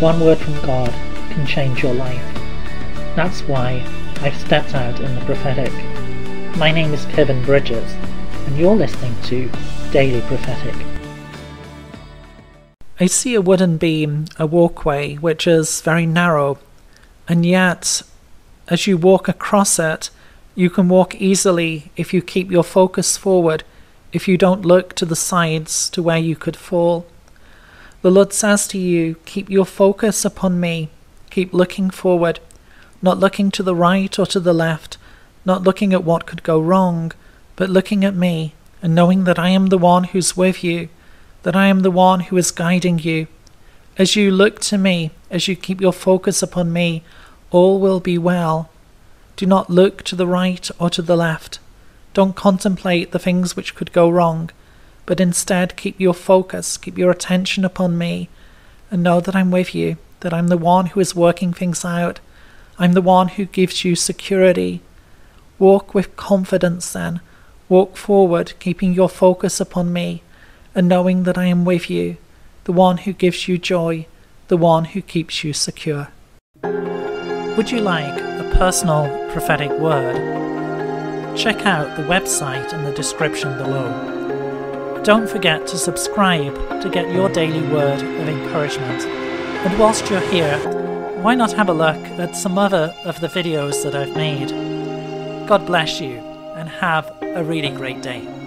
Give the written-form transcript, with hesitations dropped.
One word from God can change your life. That's why I've stepped out in the prophetic. My name is Kevin Bridges, and you're listening to Daily Prophetic. I see a wooden beam, a walkway, which is very narrow, and yet, as you walk across it, you can walk easily if you keep your focus forward, if you don't look to the sides to where you could fall. The Lord says to you, keep your focus upon me, keep looking forward, not looking to the right or to the left, not looking at what could go wrong, but looking at me and knowing that I am the one who's with you, that I am the one who is guiding you. As you look to me, as you keep your focus upon me, all will be well. Do not look to the right or to the left. Don't contemplate the things which could go wrong, but instead keep your focus, keep your attention upon me, and know that I'm with you, that I'm the one who is working things out. I'm the one who gives you security. Walk with confidence then. Walk forward, keeping your focus upon me, and knowing that I am with you, the one who gives you joy, the one who keeps you secure. Would you like a personal prophetic word? Check out the website in the description below. Don't forget to subscribe to get your daily word of encouragement. And whilst you're here, why not have a look at some other of the videos that I've made? God bless you, and have a really great day.